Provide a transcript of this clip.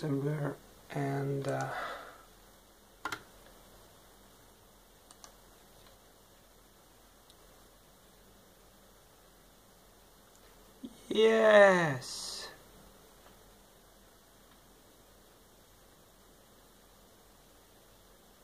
somewhere, and yes.